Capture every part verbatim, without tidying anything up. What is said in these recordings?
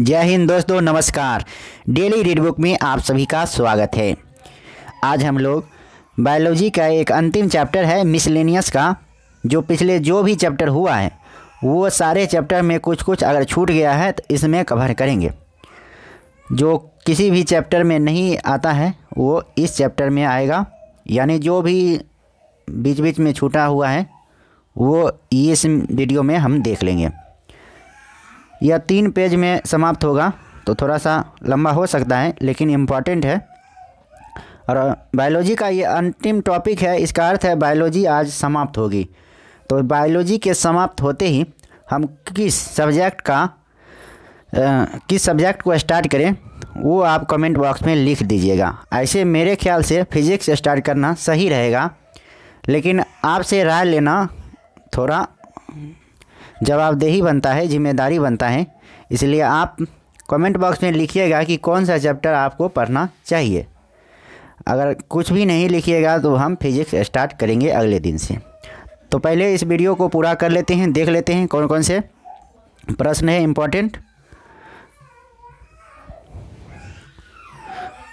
जय हिंद दोस्तों, नमस्कार। डेली रीड बुक में आप सभी का स्वागत है। आज हम लोग बायोलॉजी का एक अंतिम चैप्टर है मिसलेनियस का, जो पिछले जो भी चैप्टर हुआ है वो सारे चैप्टर में कुछ कुछ अगर छूट गया है तो इसमें कवर करेंगे। जो किसी भी चैप्टर में नहीं आता है वो इस चैप्टर में आएगा, यानी जो भी बीच बीच में छूटा हुआ है वो इस वीडियो में हम देख लेंगे। यह तीन पेज में समाप्त होगा तो थोड़ा सा लंबा हो सकता है, लेकिन इम्पॉर्टेंट है। और बायोलॉजी का ये अंतिम टॉपिक है, इसका अर्थ है बायोलॉजी आज समाप्त होगी। तो बायोलॉजी के समाप्त होते ही हम किस सब्जेक्ट का आ, किस सब्जेक्ट को स्टार्ट करें वो आप कमेंट बॉक्स में लिख दीजिएगा। ऐसे मेरे ख्याल से फिजिक्स स्टार्ट करना सही रहेगा, लेकिन आपसे राय लेना थोड़ा जवाबदेही बनता है, जिम्मेदारी बनता है। इसलिए आप कमेंट बॉक्स में लिखिएगा कि कौन सा चैप्टर आपको पढ़ना चाहिए। अगर कुछ भी नहीं लिखिएगा तो हम फिजिक्स स्टार्ट करेंगे अगले दिन से। तो पहले इस वीडियो को पूरा कर लेते हैं, देख लेते हैं कौन कौन से प्रश्न है इम्पोर्टेंट।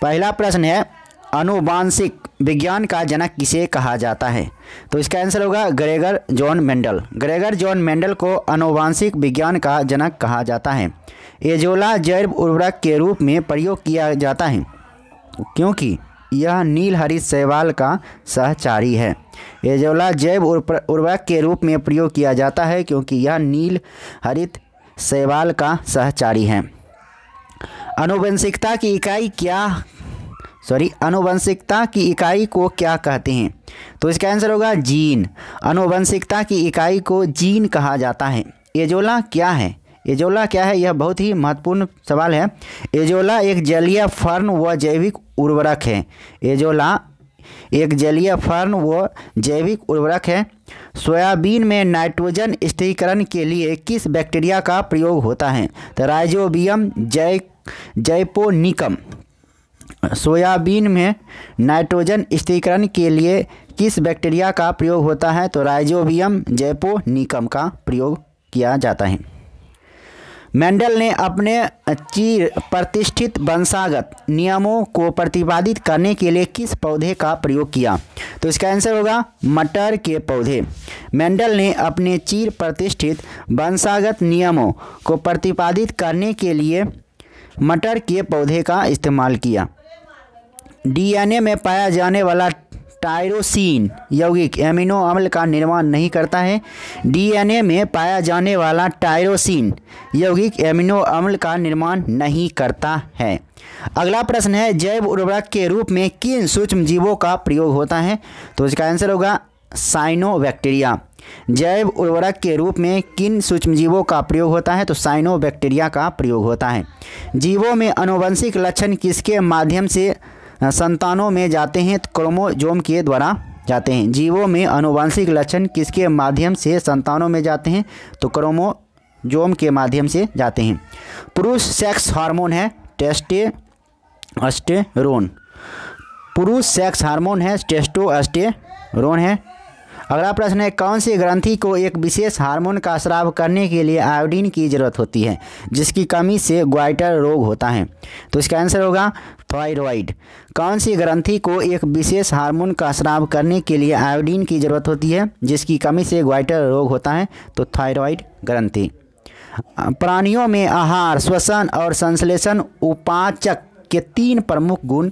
पहला प्रश्न है, अनुवांशिक विज्ञान का जनक किसे कहा जाता है? तो इसका आंसर होगा Gregor John Mendel. Gregor John Mendel को अनुवांशिक विज्ञान का जनक कहा जाता है। एजोला जैव उर्वरक के रूप में प्रयोग किया जाता है क्योंकि यह नील हरित शैवाल का सहचारी है। एजोला जैव उर्वरक के रूप में प्रयोग किया जाता है क्योंकि यह नील हरित शैवाल का सहचारी है। अनुवंशिकता की इकाई क्या सॉरी अनुवंशिकता की इकाई को क्या कहते हैं? तो इसका आंसर होगा जीन। अनुवंशिकता की इकाई को जीन कहा जाता है। एजोला क्या है? एजोला क्या है यह बहुत ही महत्वपूर्ण सवाल है। एजोला एक जलीय फर्न व जैविक उर्वरक है। एजोला एक जलीय फर्न व जैविक उर्वरक है। सोयाबीन में नाइट्रोजन स्थिरीकरण के लिए किस बैक्टीरिया का प्रयोग होता है? तो राइजोबियम जै जैपोनिकम। सोयाबीन में नाइट्रोजन स्थिरीकरण के लिए किस बैक्टीरिया का प्रयोग होता है? तो राइजोबियम जैपोनिकम का प्रयोग किया जाता है। मेंडल ने अपने चिर प्रतिष्ठित वंशागत नियमों को प्रतिपादित करने के लिए किस पौधे का प्रयोग किया? तो इसका आंसर होगा मटर के पौधे। मेंडल ने अपने चिर प्रतिष्ठित वंशागत नियमों को प्रतिपादित करने के लिए मटर के पौधे का इस्तेमाल किया। डीएनए में पाया जाने वाला टायरोसिन यौगिक एमिनो अम्ल का निर्माण नहीं करता है। डीएनए में पाया जाने वाला टायरोसिन यौगिक एमिनो अम्ल का निर्माण नहीं करता है। अगला प्रश्न है, जैव उर्वरक के रूप में किन सूक्ष्म जीवों का प्रयोग होता है? तो इसका आंसर होगा साइनोबैक्टीरिया। जैव उर्वरक के रूप में किन सूक्ष्मजीवों का प्रयोग होता है? तो साइनोबैक्टीरिया का प्रयोग होता है। जीवों में अनुवंशिक लक्षण किसके माध्यम से संतानों में जाते हैं? तो क्रोमोजोम के द्वारा जाते हैं। जीवों में अनुवंशिक लक्षण किसके माध्यम से संतानों में जाते हैं? तो क्रोमोजोम के माध्यम से जाते हैं। पुरुष सेक्स हार्मोन है टेस्टोस्टेरोन। पुरुष सेक्स हार्मोन है टेस्टोस्टेरोन है। अगला प्रश्न है, कौन से ग्रंथि को एक विशेष हार्मोन का स्राव करने के लिए आयोडीन की जरूरत होती है, जिसकी कमी से ग्वाइटर रोग होता है? तो इसका आंसर होगा थायराइड। कौन सी ग्रंथि को एक विशेष हार्मोन का स्राव करने के लिए आयोडीन की जरूरत होती है, जिसकी कमी से ग्वाइटर रोग होता है? तो थायराइड ग्रंथि। प्राणियों में आहार, श्वसन और संश्लेषण उपाचक के तीन प्रमुख गुण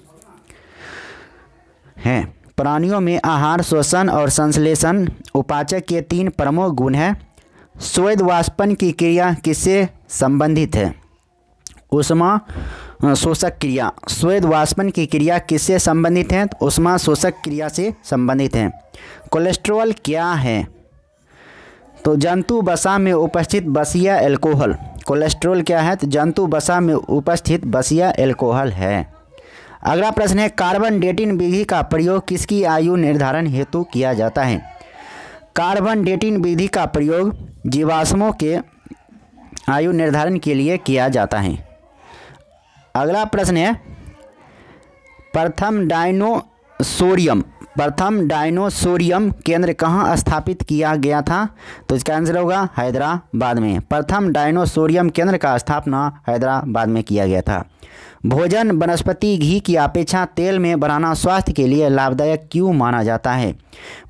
हैं। प्राणियों में आहार, श्वसन और संश्लेषण उपाचक के तीन प्रमुख गुण हैं। स्वेद वाष्पन की क्रिया किससे संबंधित है? ऊष्मा शोषक क्रिया। स्वेद वाष्पन की क्रिया किससे संबंधित है? तो ऊष्मा शोषक क्रिया से संबंधित है। कोलेस्ट्रॉल क्या है? तो जंतु वसा में उपस्थित बसिया एल्कोहल। कोलेस्ट्रॉल क्या है? तो जंतु वसा में उपस्थित बसिया एल्कोहल है। अगला प्रश्न है, कार्बन डेटिंग विधि का प्रयोग किसकी आयु निर्धारण हेतु किया जाता है? कार्बन डेटिंग विधि का प्रयोग जीवाश्मों के आयु निर्धारण के लिए किया जाता है। अगला प्रश्न है, प्रथम डायनोसोरियम प्रथम डायनोसोरियम केंद्र कहाँ स्थापित किया गया था? तो इसका आंसर होगा हैदराबाद में। प्रथम डायनोसोरियम केंद्र का स्थापना हैदराबाद में किया गया था। भोजन वनस्पति घी की अपेक्षा तेल में बनाना स्वास्थ्य के लिए लाभदायक क्यों माना जाता है?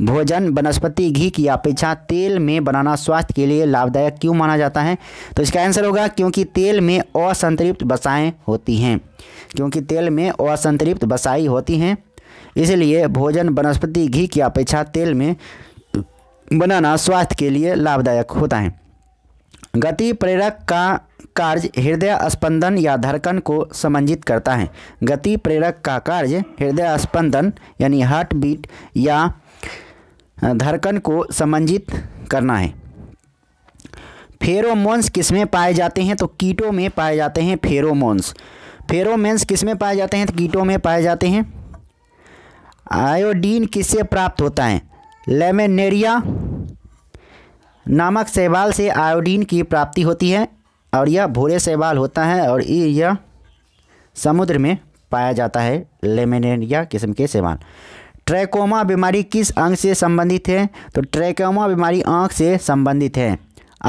भोजन वनस्पति घी की अपेक्षा तेल में बनाना स्वास्थ्य के लिए लाभदायक क्यों माना जाता है? तो इसका आंसर होगा क्योंकि तेल में असंतृप्त वसाएं होती हैं, क्योंकि तेल में असंतृप्त वसाई होती हैं, इसलिए भोजन वनस्पति घी की अपेक्षा तेल में बनाना स्वास्थ्य के लिए लाभदायक होता है। गति प्रेरक का कार्य हृदय स्पंदन या धड़कन को समंजित करता है। गति प्रेरक का कार्य हृदय स्पंदन यानी हार्ट बीट या धड़कन को समंजित करना है। फेरोमोन्स किसमें पाए जाते हैं? तो कीटों में पाए जाते हैं फेरोमोन्स। फेरोमोन्स किसमें पाए जाते हैं? तो कीटों में पाए जाते हैं। आयोडीन किससे प्राप्त होता है? लेमिनेरिया नामक शैवाल से आयोडीन की प्राप्ति होती है और यह भूरे शैवाल होता है और यह समुद्र में पाया जाता है, लेमिनेरिया किस्म के शैवाल। ट्रैकोमा बीमारी किस अंग से संबंधित है? तो ट्रैकोमा बीमारी आँख से संबंधित है।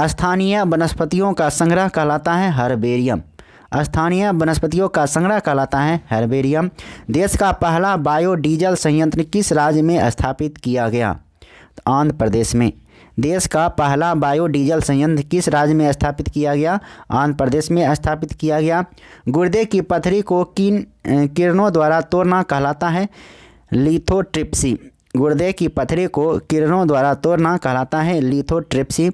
स्थानीय वनस्पतियों का संग्रह कहलाता है हर्बेरियम। स्थानीय वनस्पतियों का संग्रह कहलाता है हर्बेरियम। देश का पहला बायोडीजल संयंत्र किस राज्य में स्थापित किया गया? आंध्र प्रदेश में। देश का पहला बायोडीजल संयंत्र किस राज्य में स्थापित किया गया? आंध्र प्रदेश में स्थापित किया गया। गुर्दे की पथरी को किन किरणों द्वारा तोड़ना कहलाता है? लिथोट्रिप्सी। गुर्दे की पथरी को किरणों द्वारा तोड़ना कहलाता है लिथोट्रिप्सी।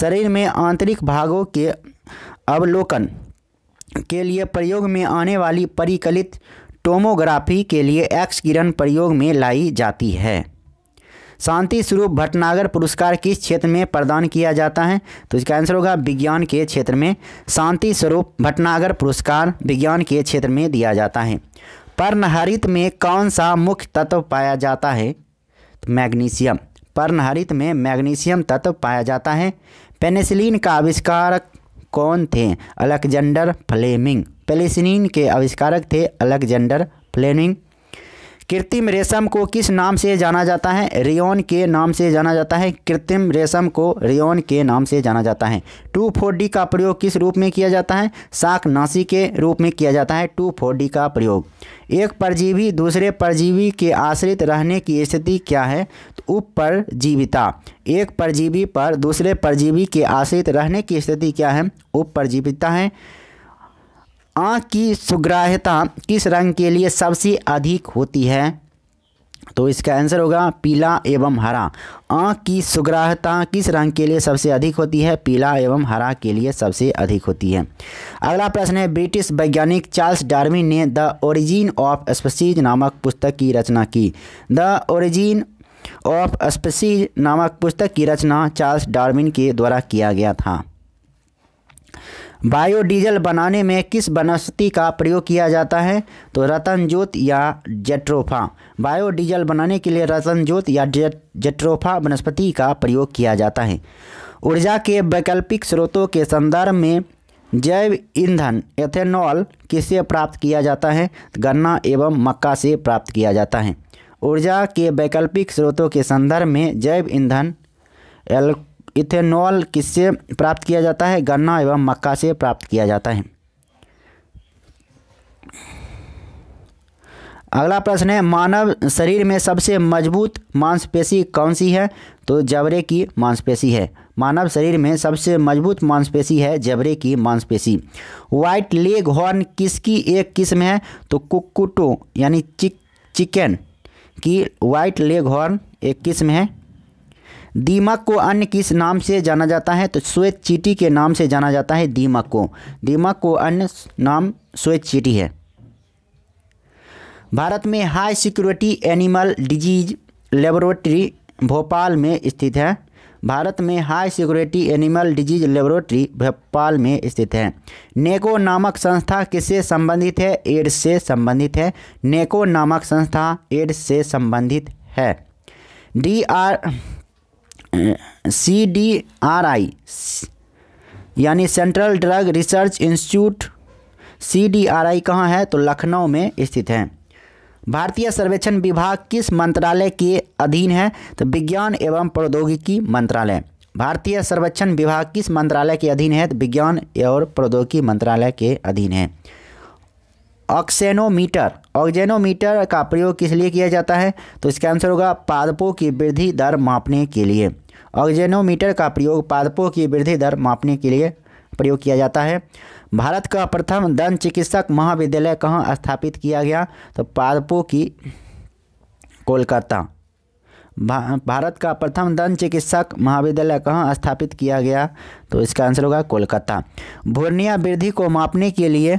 शरीर में आंतरिक भागों के अवलोकन के लिए प्रयोग में आने वाली परिकलित टोमोग्राफी के लिए एक्स किरण प्रयोग में लाई जाती है। शांति स्वरूप भटनागर पुरस्कार किस क्षेत्र में प्रदान किया जाता है? तो इसका आंसर होगा विज्ञान के क्षेत्र में। शांति स्वरूप भटनागर पुरस्कार विज्ञान के क्षेत्र में दिया जाता है। पर्णहरित में कौन सा मुख्य तत्व पाया जाता है? तो मैग्नीशियम। पर्णहरित में मैग्नीशियम तत्व पाया जाता है। पेनिसिलिन का आविष्कारक कौन थे? Alexander Fleming. पेनिसिलिन के आविष्कारक थे अलेक्जेंडर फ्लेमिंग। कृत्रिम रेशम को किस नाम से जाना जाता है? रेयॉन के नाम से जाना जाता है। कृत्रिम रेशम को रेयॉन के नाम से जाना जाता है। टू फोर डी का प्रयोग किस रूप में किया जाता है? शाकनाशी के रूप में किया जाता है टू फोर डी का प्रयोग। एक परजीवी दूसरे परजीवी के आश्रित रहने की स्थिति क्या है? तो उपपरजीविता। एक परजीवी पर दूसरे परजीवी के आश्रित रहने की स्थिति क्या है? उपपरजीविता है। आँख की सुग्राह्यता किस रंग के लिए सबसे अधिक होती है? तो इसका आंसर होगा पीला एवं हरा। आँख की सुग्राह्यता किस रंग के लिए सबसे अधिक होती है? पीला एवं हरा के लिए सबसे अधिक होती है। अगला प्रश्न है, ब्रिटिश वैज्ञानिक चार्ल्स डार्विन ने द ओरिजिन ऑफ स्पीसीज नामक पुस्तक की रचना की। द ओरिजिन ऑफ स्पीसीज नामक पुस्तक की रचना चार्ल्स डार्विन के द्वारा किया गया था। बायोडीजल बनाने में किस वनस्पति का प्रयोग किया जाता है? तो रतनजोत या जट्रोफा। बायोडीजल बनाने के लिए रतनजोत या जट्रोफा वनस्पति का प्रयोग किया जाता है। ऊर्जा के वैकल्पिक स्रोतों के संदर्भ में जैव ईंधन एथेनॉल किससे प्राप्त किया जाता है? गन्ना एवं मक्का से प्राप्त किया जाता है। ऊर्जा के वैकल्पिक स्रोतों के संदर्भ में जैव ईंधन एल इथेनॉल किससे प्राप्त किया जाता है? गन्ना एवं मक्का से प्राप्त किया जाता है। अगला प्रश्न है, मानव शरीर में सबसे मजबूत मांसपेशी कौन सी है? तो जबड़े की मांसपेशी है। मानव शरीर में सबसे मजबूत मांसपेशी है जबड़े की मांसपेशी। व्हाइट लेग हॉर्न किसकी एक किस्म है? तो कुक्कुटो यानी चिक चिकन की व्हाइट लेग हॉर्न एक किस्म है। दीमक को अन्य किस नाम से जाना जाता है? तो श्वेत चींटी के नाम से जाना जाता है दीमक को। दीमक को अन्य नाम श्वेत चींटी है। भारत में high security animal disease laboratory Bhopal में स्थित है। भारत में high security animal disease laboratory Bhopal में स्थित है। नेको नामक संस्था किससे संबंधित है? एड्स से संबंधित है। नेको नामक संस्था एड्स से संबंधित है। D R C D R I यानी central drug research institute C D R I कहाँ है? तो लखनऊ में स्थित है। भारतीय सर्वेक्षण विभाग किस मंत्रालय के अधीन है? तो विज्ञान एवं प्रौद्योगिकी मंत्रालय। भारतीय सर्वेक्षण विभाग किस मंत्रालय के अधीन है? तो विज्ञान और प्रौद्योगिकी मंत्रालय के अधीन है। ऑक्सेनोमीटर, ऑक्जेनोमीटर का प्रयोग किस लिए किया जाता है? तो इसका आंसर होगा पादपों की वृद्धि दर मापने के लिए। ऑक्जेनोमीटर का प्रयोग पादपों की वृद्धि दर मापने के लिए प्रयोग किया जाता है। भारत का प्रथम दंत चिकित्सक महाविद्यालय कहाँ स्थापित किया गया? तो पादपों की कोलकाता। भा, भारत का प्रथम दंत चिकित्सक महाविद्यालय कहाँ स्थापित किया गया? तो इसका आंसर होगा कोलकाता। भ्रूणीय वृद्धि को मापने के लिए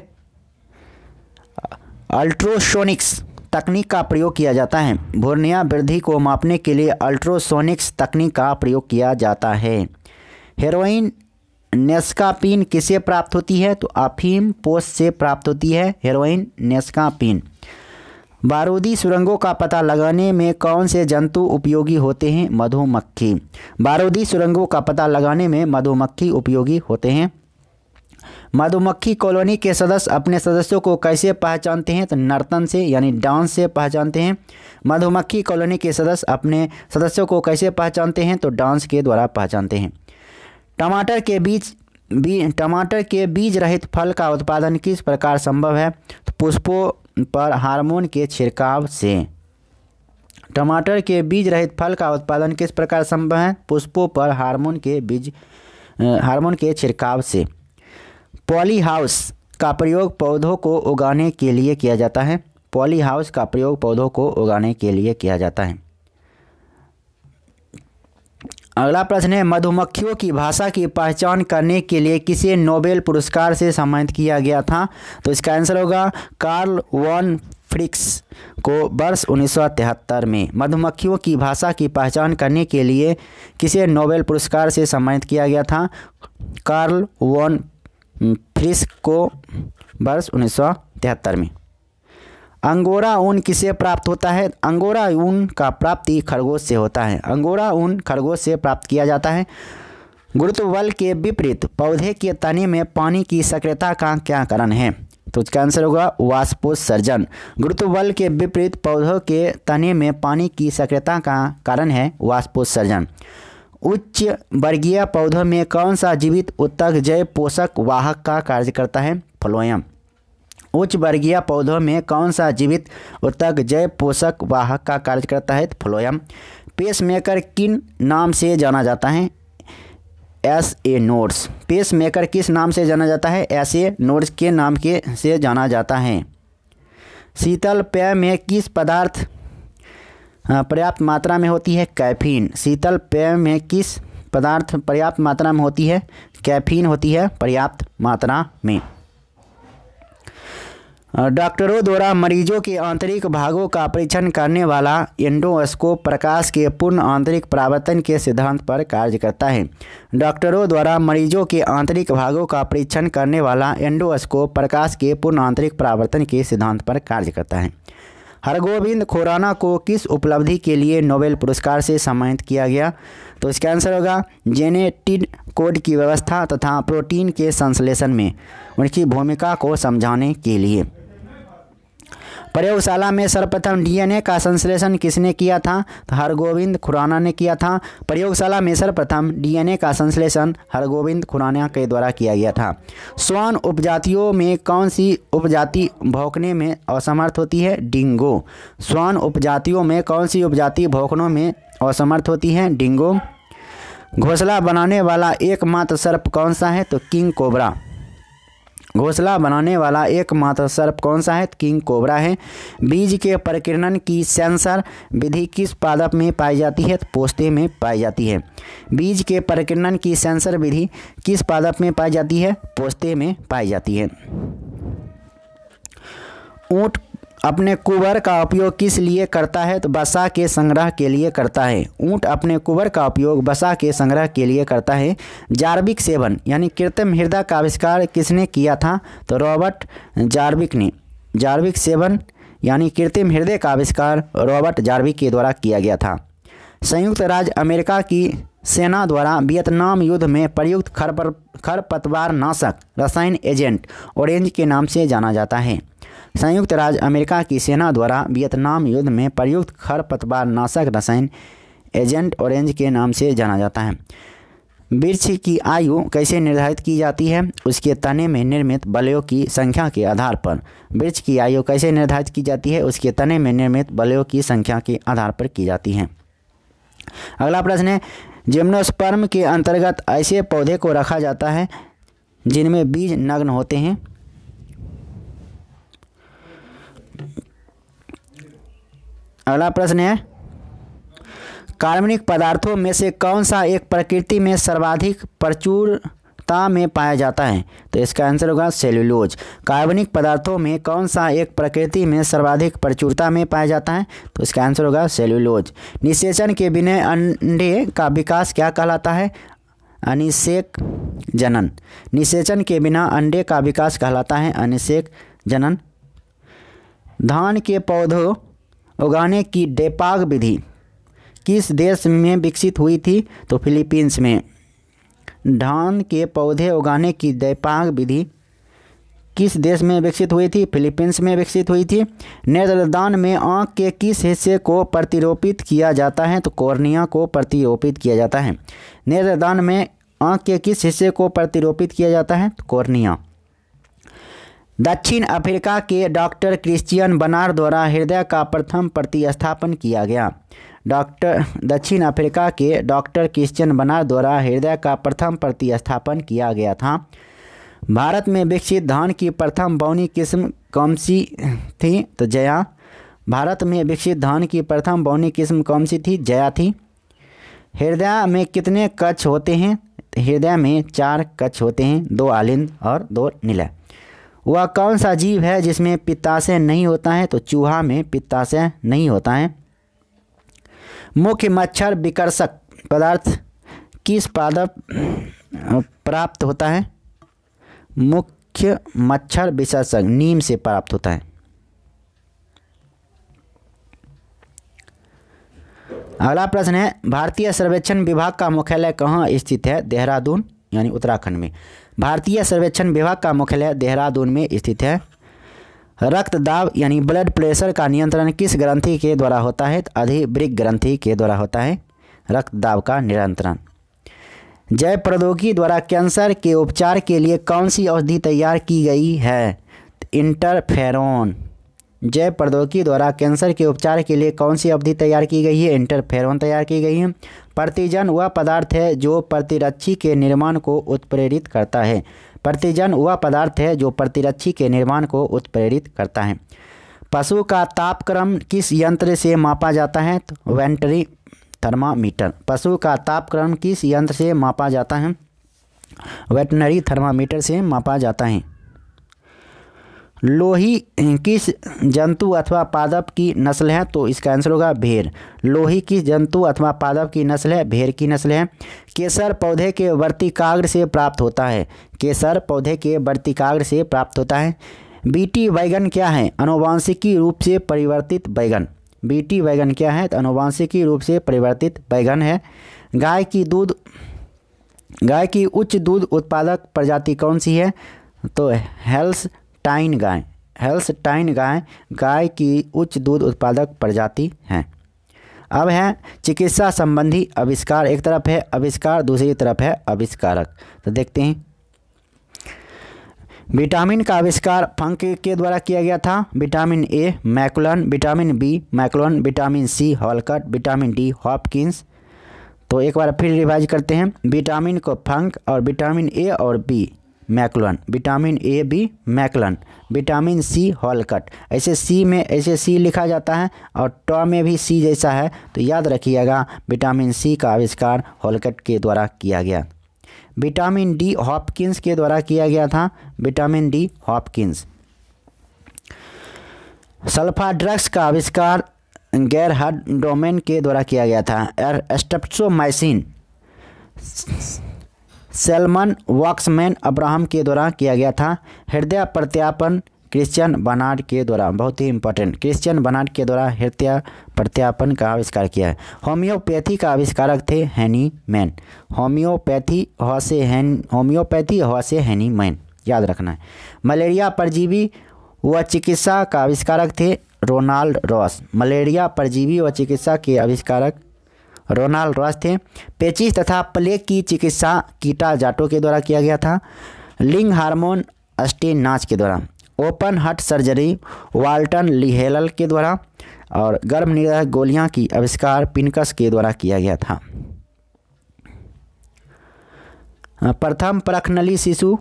अल्ट्रासोनिक्स तकनीक का प्रयोग किया जाता है। भ्रूणीय वृद्धि को मापने के लिए अल्ट्रासोनिक्स तकनीक का प्रयोग किया जाता है। हेरोइन नेस्कापीन किसे प्राप्त होती है? तो अफीम पोष से प्राप्त होती है हेरोइन नेस्कापीन। बारूदी सुरंगों का पता लगाने में कौन से जंतु उपयोगी होते हैं? मधुमक्खी। बारूदी सुरंगों का पता लगाने में मधुमक्खी उपयोगी होते हैं। मधुमक्खी कॉलोनी के सदस्य अपने सदस्यों को कैसे पहचानते हैं? तो नर्तन से यानी डांस से पहचानते हैं। मधुमक्खी कॉलोनी के सदस्य अपने सदस्यों को कैसे पहचानते हैं? तो डांस के द्वारा पहचानते हैं। टमाटर के बीज बी टमाटर के बीज रहित फल का उत्पादन किस प्रकार संभव है? तो पुष्पों पर हार्मोन के छिड़काव से। टमाटर के बीज रहित फल का उत्पादन किस प्रकार संभव है? पुष्पों पर हार्मोन के बीज हार्मोन के छिड़काव से। पॉली हाउस का प्रयोग पौधों को उगाने के लिए किया जाता है। पॉली हाउस का प्रयोग पौधों को उगाने के लिए किया जाता है। अगला प्रश्न है, मधुमक्खियों की भाषा की पहचान करने के लिए किसे नोबेल पुरस्कार से सम्मानित किया गया था? तो इसका आंसर होगा कार्ल वॉन फ्रिक्स को वर्ष उन्नीस सौ तिहत्तर में। मधुमक्खियों की भाषा की पहचान करने के लिए किसे नोबेल पुरस्कार से सम्मानित किया गया था? कार्ल वॉन फ्रिक्स को वर्ष उन्नीस सौ तिहत्तर में। अंगोरा ऊन किसे प्राप्त होता है? अंगोरा ऊन का प्राप्ति खरगोश से होता है। अंगोरा ऊन खरगोश से प्राप्त किया जाता है। गुरुत्व बल के विपरीत पौधे के तने में पानी की सक्रियता का क्या कारण है? तो इसका आंसर होगा वाष्पोत्सर्जन। गुरुत्व बल के विपरीत पौधों के तने में पानी की सक्रियता का कारण है वाष्पोत्सर्जन। उच्च वर्गीय पौधों में कौन सा जीवित उत्तक जैव पोषक वाहक का कार्य करता है? फ्लोएम। उच्च वर्गीय पौधों में कौन सा जीवित उत्तक जैव पोषक वाहक का कार्य करता है? फ्लोएम। पेसमेकर किन नाम से जाना जाता है? S A nodes. पेसमेकर किस नाम से जाना जाता है? एस ए नोड्स के नाम के से जाना जाता है। शीतल पेय में किस पदार्थ पर्याप्त मात्रा में होती है? कैफीन। शीतल पेय में किस पदार्थ पर्याप्त मात्रा में होती है? कैफीन होती है पर्याप्त मात्रा में। डॉक्टरों द्वारा मरीजों के आंतरिक भागों का परीक्षण करने वाला एंडोस्कोप प्रकाश के पूर्ण आंतरिक परावर्तन के सिद्धांत पर कार्य करता है। डॉक्टरों द्वारा मरीजों के आंतरिक भागों का परीक्षण करने वाला एंडोस्कोप प्रकाश के पूर्ण आंतरिक परावर्तन के सिद्धांत पर कार्य करता है। हरगोविंद खुराना को किस उपलब्धि के लिए नोबेल पुरस्कार से सम्मानित किया गया? तो इसका आंसर होगा जेनेटिक कोड की व्यवस्था तथा प्रोटीन के संश्लेषण में उनकी भूमिका को समझाने के लिए। प्रयोगशाला में सर्वप्रथम डीएनए का संश्लेषण किसने किया था? तो हरगोविंद खुराना ने किया था। प्रयोगशाला में सर्वप्रथम डीएनए का संश्लेषण हरगोविंद खुराना के द्वारा किया गया था। श्वान उपजातियों में कौन सी उपजाति भौंकने में असमर्थ होती है? डिंगो। श्वान उपजातियों में कौन सी उपजाति भौंकने में असमर्थ होती है? डिंगो। घोंसला बनाने वाला एकमात्र सर्प कौन सा है? तो किंग कोबरा। घोंसला बनाने वाला एकमात्र सर्प कौन सा है? किंग कोबरा है। बीज के प्रकीर्णन की सेंसर विधि किस पादप में पाई जाती है? तो पोस्ते में पाई जाती है। बीज के प्रकीर्णन की सेंसर विधि किस पादप में पाई जाती है? पोस्ते में पाई जाती है। ऊंट अपने कुबर का उपयोग किस लिए करता है? तो वसा के संग्रह के लिए करता है। ऊंट अपने कुबर का उपयोग वसा के संग्रह के लिए करता है। जार्विक सेवन यानी कृत्रिम हृदय का आविष्कार किसने किया था? तो रॉबर्ट जार्विक ने। जार्विक सेवन यानी कृत्रिम हृदय का आविष्कार रॉबर्ट जार्विक के द्वारा किया गया था। संयुक्त राज्य अमेरिका की सेना द्वारा वियतनाम युद्ध में प्रयुक्त खरपतवार नाशक रसायन एजेंट ऑरेंज के नाम से जाना जाता है। संयुक्त राज्य अमेरिका की सेना द्वारा वियतनाम युद्ध में प्रयुक्त खरपतवार नाशक रसायन एजेंट ऑरेंज के नाम से जाना जाता है। वृक्ष की आयु कैसे निर्धारित की जाती है? उसके तने में निर्मित बलों की संख्या के आधार पर। वृक्ष की आयु कैसे निर्धारित की जाती है? उसके तने में निर्मित बलों की संख्या के आधार पर की जाती है। अगला प्रश्न है, जिम्नोस्पर्म के अंतर्गत ऐसे पौधे को रखा जाता है जिनमें बीज नग्न होते हैं। अगला प्रश्न है, कार्बनिक पदार्थों में से कौन सा एक प्रकृति में सर्वाधिक प्रचुरता में पाया जाता है? तो इसका आंसर होगा सेल्यूलोज। कार्बनिक पदार्थों में कौन सा एक प्रकृति में सर्वाधिक प्रचुरता में पाया जाता है? तो इसका आंसर होगा सेल्यूलोज। निषेचन के बिना अंडे का विकास क्या कहलाता है? अनिषेक जनन। निषेचन के बिना अंडे का विकास कहलाता है अनिषेक जनन। धान के पौधों उगाने की डेपाग विधि किस देश में विकसित हुई थी? तो फिलीपींस में। धान के पौधे उगाने की डेपाग विधि किस देश में विकसित हुई थी? फिलीपींस में विकसित हुई थी। नेत्रदान में आँख के किस हिस्से को प्रतिरोपित किया जाता है? तो कॉर्निया को प्रतिरोपित किया जाता है। नेत्रदान में आँख के किस हिस्से को प्रतिरोपित किया जाता है? तो कॉर्निया। दक्षिण अफ्रीका के डॉक्टर क्रिश्चियन बर्नार्ड द्वारा हृदय का प्रथम प्रतिस्थापन किया गया। डॉक्टर दक्षिण अफ्रीका के डॉक्टर क्रिश्चियन बर्नार्ड द्वारा हृदय का प्रथम प्रतिस्थापन किया गया था। भारत में विकसित धान की प्रथम बौनी किस्म कौन सी थी? तो जया। भारत में विकसित धान की प्रथम बौनी किस्म कौन सी थी? जया थी। हृदय में कितने कक्ष होते हैं? हृदय में चार कक्ष होते हैं, दो आलिंद और दो निलय। वह कौन सा जीव है जिसमें पित्ताशय नहीं होता है? तो चूहा में पित्ताशय नहीं होता है। मुख्य मच्छर विकर्षक पदार्थ किस पादप प्राप्त होता है? मुख्य मच्छर विकर्षक नीम से प्राप्त होता है। अगला प्रश्न है, भारतीय सर्वेक्षण विभाग का मुख्यालय कहाँ स्थित है? देहरादून यानी उत्तराखंड में। भारतीय सर्वेक्षण विभाग का मुख्यालय देहरादून में स्थित है। रक्त दाब यानी ब्लड प्रेशर का नियंत्रण किस ग्रंथि के द्वारा होता है? अधिवृक्क ग्रंथि के द्वारा होता है रक्त दाब का नियंत्रण। जैव प्रौद्योगिकी द्वारा कैंसर के उपचार के लिए कौन सी औषधि तैयार की गई है? इंटरफेरोन। जैव प्रौद्योगिकी द्वारा कैंसर के उपचार के लिए कौन सी औषधि तैयार की गई है? इंटरफेरोन तैयार की गई है। प्रतिजन वह पदार्थ है जो प्रतिरक्षी के निर्माण को उत्प्रेरित करता है। प्रतिजन वह पदार्थ है जो प्रतिरक्षी के निर्माण को उत्प्रेरित करता है। पशु का तापक्रम किस यंत्र से मापा जाता है? तो वेटरनरी थर्मामीटर। पशु का तापक्रम किस यंत्र से मापा जाता है? वेटरनरी थर्मामीटर से मापा जाता है। लोही किस जंतु अथवा पादप की नस्ल है? तो इसका आंसर होगा भेड़। लोही किस जंतु अथवा पादप की नस्ल है? भेड़ की नस्ल है। केसर पौधे के वर्तिकाग्र से प्राप्त होता है। केसर पौधे के वर्तिकाग्र से प्राप्त होता है। बीटी बैगन क्या है? अनुवांशिकी रूप से परिवर्तित बैगन। बीटी बैगन क्या है? तो अनुवांशिकी रूप से परिवर्तित बैगन है। गाय की दूध गाय की उच्च दूध उत्पादक प्रजाति कौन सी है? तो हेल्स टाइन गाय। हेल्स्टाइन गाय गाय की उच्च दूध उत्पादक प्रजाति है। अब है चिकित्सा संबंधी आविष्कार। एक तरफ है आविष्कार, दूसरी तरफ है आविष्कारक। तो देखते हैं, विटामिन का आविष्कार फंक के द्वारा किया गया था। Vitamin A McCollum, vitamin B McCollum, vitamin C हॉलकट, vitamin D Hopkins. तो एक बार फिर रिवाइज करते हैं, विटामिन को फंक और विटामिन ए और B McCollum, vitamin A B McCollum, vitamin C हॉलकट। ऐसे सी में ऐसे सी लिखा जाता है और ट में भी सी जैसा है, तो याद रखिएगा विटामिन सी का आविष्कार हॉलकट के द्वारा किया गया। विटामिन डी हॉपकिंस के द्वारा किया गया था। Vitamin D Hopkins. Sulpha drugs का आविष्कार गैरहर्ड डोमेन के द्वारा किया गया था। एस्ट्रेप्टोमाइसिन सैलमन वॉक्समैन अब्राहम के द्वारा किया गया था। हृदय प्रत्यापन क्रिश्चियन बर्नार्ड के द्वारा, बहुत ही इंपॉर्टेंट, क्रिश्चियन बर्नार्ड के द्वारा हृदय प्रत्यापन का आविष्कार किया है। होम्योपैथी का आविष्कारक थे हैनी मैन। होम्योपैथी ह से हैन होम्योपैथी ह से हैनी मैन याद रखना है। मलेरिया परजीवी वह चिकित्सा का आविष्कारक थे रोनाल्ड रॉस। मलेरिया परजीवी व चिकित्सा के आविष्कारक रोनाल्ड रॉस थे। पेचिश तथा प्लेग की चिकित्सा कीटा जाटो के द्वारा किया गया था, लिंग हार्मोन अस्टेनाच के द्वारा, open heart surgery Walton Lillehei के द्वारा, और गर्भनिरोधक गोलियां की आविष्कार पिनकस के द्वारा किया गया था। प्रथम परखनली शिशु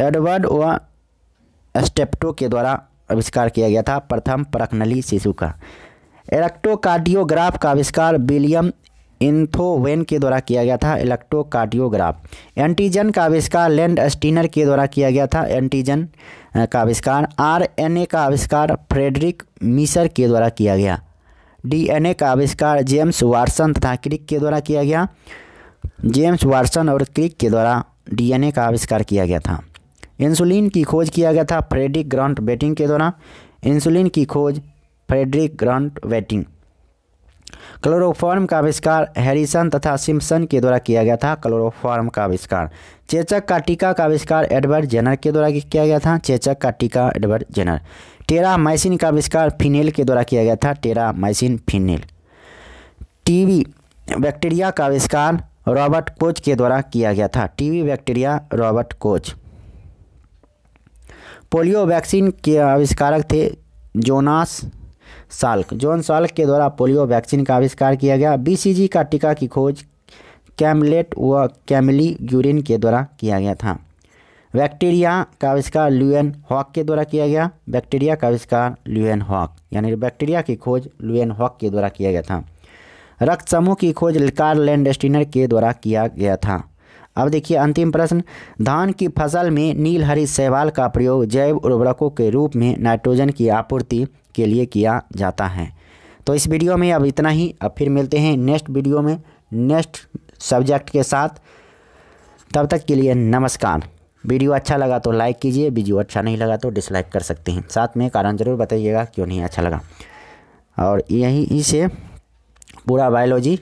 एडवर्ड व स्टेप्टो के द्वारा आविष्कार किया गया था। प्रथम परखनली शिशु का इलेक्ट्रोकार्डियोग्राफ का आविष्कार विलियम इंथोवेन के द्वारा किया गया था। इलेक्ट्रोकार्डियोग्राफ। एंटीजन का आविष्कार लैंड स्टीनर के द्वारा किया गया था। एंटीजन का आविष्कार। आरएनए का आविष्कार फ्रेडरिक मिशर के द्वारा किया गया। डीएनए का आविष्कार जेम्स वाटसन तथा क्रिक के द्वारा किया गया। जेम्स वाटसन और क्रिक के द्वारा डीएनए का आविष्कार किया गया था। इंसुलिन की खोज किया गया था फ्रेडरिक ग्रांट बेटिंग के द्वारा। इंसुलिन की खोज फ्रेडरिक ग्रांट बेटिंग। क्लोरोफॉर्म का आविष्कार हैरिसन तथा सिम्पसन के द्वारा किया गया था। क्लोरोफॉर्म का आविष्कार। चेचक का टीका का आविष्कार एडवर्ड जेनर के द्वारा किया गया था। चेचक का टीका एडवर्ड जेनर। टेरामाइसिन का आविष्कार फिनेल के द्वारा किया गया था। Terramycin phenyl. टीबी बैक्टीरिया का आविष्कार रॉबर्ट कोच के द्वारा किया गया था। TB bacteria Robert Koch. Polio vaccine के आविष्कारक थे जोनास साल्क। जॉन साल्क के द्वारा पोलियो वैक्सीन का आविष्कार किया गया। बीसीजी का टीका की खोज कैमलेट व कैमली यूरिन के द्वारा किया गया था। बैक्टीरिया का आविष्कार ल्यूएन हॉक के द्वारा किया गया। बैक्टीरिया का आविष्कार ल्यूएन हॉक, यानी बैक्टीरिया की खोज ल्यूएन हॉक के द्वारा किया गया था। रक्त समूह की खोज कार्ल लैंडस्टीनर के द्वारा किया गया था। अब देखिए अंतिम प्रश्न। धान की फसल में नीलहरी शैवाल का प्रयोग जैव उर्वरकों के रूप में नाइट्रोजन की आपूर्ति के लिए किया जाता है। तो इस वीडियो में अब इतना ही। अब फिर मिलते हैं नेक्स्ट वीडियो में नेक्स्ट सब्जेक्ट के साथ। तब तक के लिए नमस्कार। वीडियो अच्छा लगा तो लाइक कीजिए, वीडियो अच्छा नहीं लगा तो डिसलाइक कर सकते हैं। साथ में कारण ज़रूर बताइएगा क्यों नहीं अच्छा लगा। और यहीं से पूरा बायोलॉजी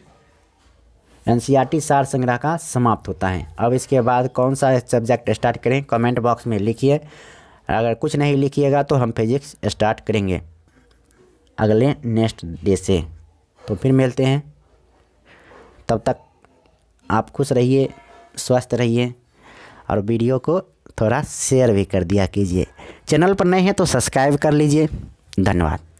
एनसीईआरटी सार संग्रह का समाप्त होता है। अब इसके बाद कौन सा सब्जेक्ट स्टार्ट करें कमेंट बॉक्स में लिखिए। अगर कुछ नहीं लिखिएगा तो हम फिजिक्स स्टार्ट करेंगे अगले नेक्स्ट डे से। तो फिर मिलते हैं, तब तक आप खुश रहिए, स्वस्थ रहिए, और वीडियो को थोड़ा शेयर भी कर दिया कीजिए। चैनल पर नए हैं तो सब्सक्राइब कर लीजिए। धन्यवाद।